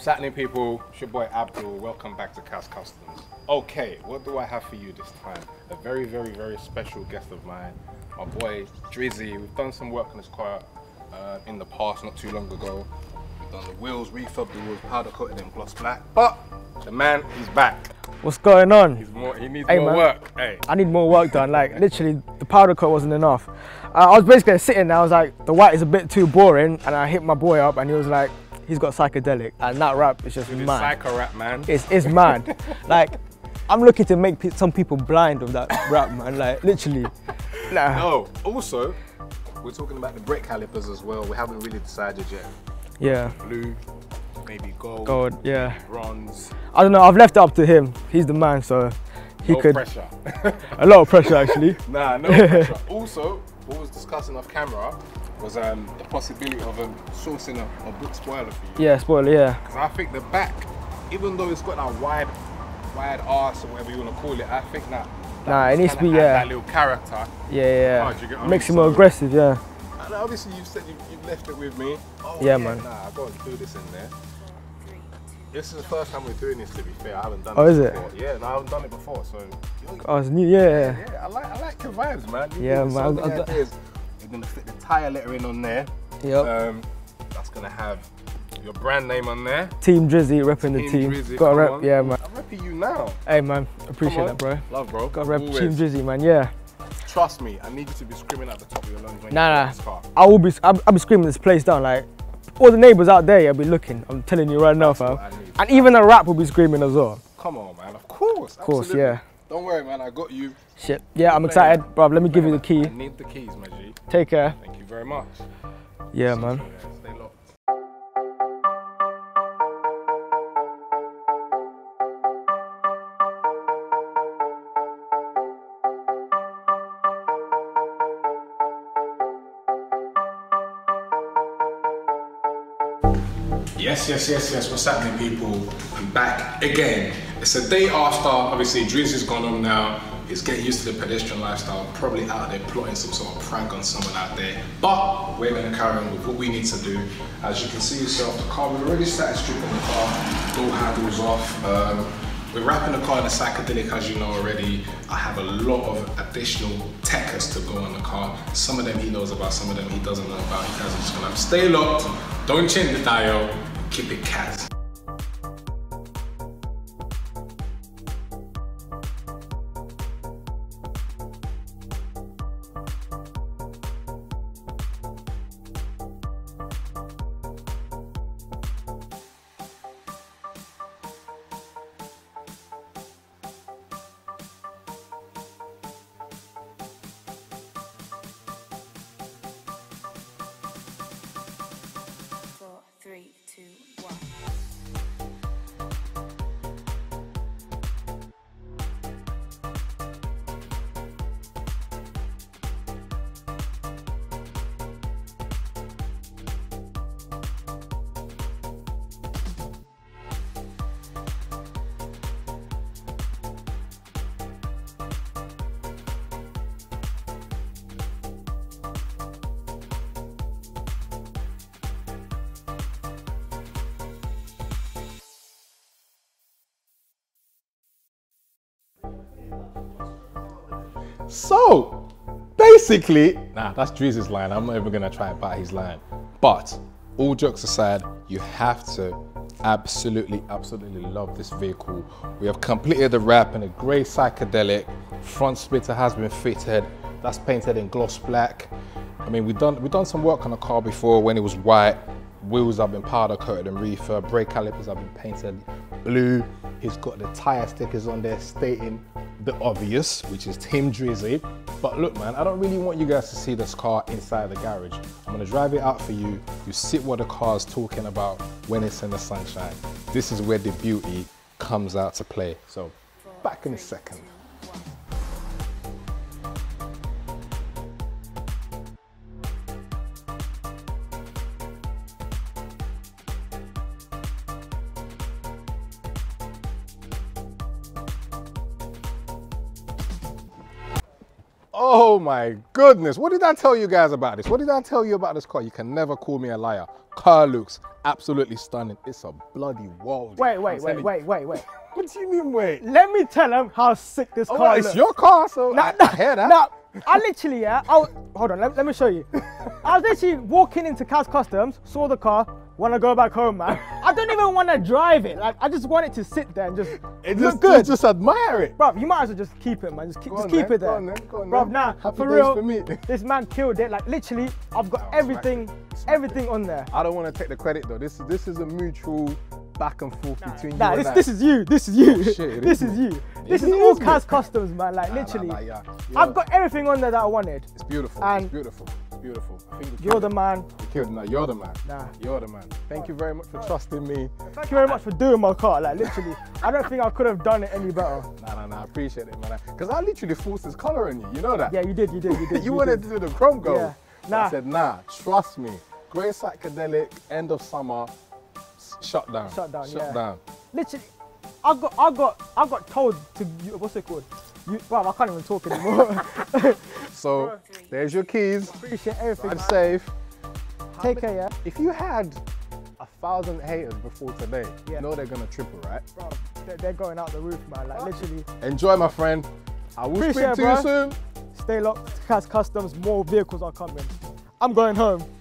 Satney people, it's your boy Abdul, welcome back to Khaz Customs. Okay, what do I have for you this time? A very, very, very special guest of mine, my boy Drizzy. We've done some work on this car in the past, not too long ago. We've done the wheels, refubbed the wheels, powder coated them gloss black, but the man is back. What's going on? He needs more work, hey. I need more work done, like literally the powder coat wasn't enough. I was basically sitting there, I was like, the white is a bit too boring, and I hit my boy up and he was like, he's got psychedelic, and that rap is just mad. Psycho rap, man. It's mad. Like, I'm looking to make some people blind of that rap, man. Like, literally. Nah. No. Also, we're talking about the brake calipers as well. We haven't really decided yet. Yeah. Blue, maybe gold. Gold, yeah. Bronze. I don't know. I've left it up to him. He's the man, so he could. No pressure. A lot of pressure, actually. Nah, no pressure. Also, what was discussing off camera was the possibility of sourcing a book spoiler for you. Yeah, spoiler, yeah. Because I think the back, even though it's got that wide arse or whatever you want to call it, I think that it needs to be, yeah, that little character. Yeah, yeah. Oh, makes it more aggressive, yeah. And obviously you've said you've left it with me. Oh, yeah, man. Nah, I've got to do this in there. This is the first time we're doing this, to be fair. I haven't done it before. Yeah, no, I haven't done it before, so. Oh, it's new, yeah. Yeah, I like your vibes, man. Yeah, man. You're gonna fit the tire lettering on there. Yep. That's gonna have your brand name on there. Team Drizzy, repping the team. Drizzy, gotta rep, yeah, man. I'm repping you now. Hey, man, appreciate that, bro. Love, bro. Gotta rep Team Drizzy, man. Yeah. Trust me, I need you to be screaming at the top of your lungs when you get this car. I will be. I'll be screaming this place down, like all the neighbors out there. I'll be looking. I'm telling you right now, fam. And even the rap will be screaming as well. Come on, man. Of course, absolutely. Yeah. Don't worry, man, I got you. Shit, yeah, I'm excited. Bruv, let me give you the key. I need the keys, my G. Take care. Thank you very much. Yeah, man. Stay locked. Yes, what's happening, people? I'm back again. It's a day after, obviously Drizzy's gone home now. He's getting used to the pedestrian lifestyle, probably out there plotting some sort of prank on someone out there. But we're gonna carry on with what we need to do. As you can see yourself, the car, we've already started stripping the car, door handles off. We're wrapping the car in a psychedelic, as you know already. I have a lot of additional techers to go on the car. Some of them he knows about, some of them he doesn't know about. You guys are just gonna have to stay locked, don't change the dial, keep it Khaz. So, basically, nah, that's Drizzy's line. I'm not even gonna try and buy his line. But, all jokes aside, you have to absolutely, absolutely love this vehicle. We have completed the wrap in a grey psychedelic. Front splitter has been fitted. That's painted in gloss black. I mean, we've done some work on the car before when it was white. Wheels have been powder coated and refurbed. Brake calipers have been painted blue. He's got the tire stickers on there stating the obvious, which is Team Drizzy. But look, man, I don't really want you guys to see this car inside the garage. I'm gonna drive it out for you. You see what the car's talking about when it's in the sunshine. This is where the beauty comes out to play. So, back in a second. Oh my goodness, what did I tell you guys about this? What did I tell you about this car? You can never call me a liar. car looks absolutely stunning. It's a bloody wild. Wait. What do you mean, wait? Let me tell them how sick this car is. It's your car, so I hear that. Now, I literally, hold on, let me show you. I was literally walking into Khaz Customs, saw the car, want to go back home, man. I don't even want to drive it. Like, I just want it to sit there and just look good. Just admire it. Bruv, you might as well just keep it, man. Just keep it there. Go on, man. Go on, bruv, nah, happy for days real, for me. This man killed it. Like, literally, I've got everything on there. I don't want to take the credit, though. This is a mutual back and forth between you and this is you. Oh, shit, this is you. This is all Khaz Customs, man. Like, literally. Yeah. I've got everything on there that I wanted. It's beautiful. And it's beautiful. Beautiful. I think you're the man. You're the man. Nah. You're the man. Thank you very much for trusting me. Thank you very much for doing my car. Like, literally, I don't think I could have done it any better. Nah, I appreciate it, man. Because I literally forced this colour on you. You know that? Yeah, you did. you wanted to do the chrome gold. Yeah. Nah. I said, nah, trust me. Grey psychedelic, end of summer, shutdown. Shutdown. Literally, I got told to, what's it called? Wow, I can't even talk anymore. So, there's your keys. Appreciate everything. I'm safe. Take care, yeah? If you had 1,000 haters before today, you know they're going to triple, right? Bro, they're going out the roof, man. Like, literally. Enjoy, my friend. I will speak to you soon. Stay locked. Khaz Customs, more vehicles are coming. I'm going home.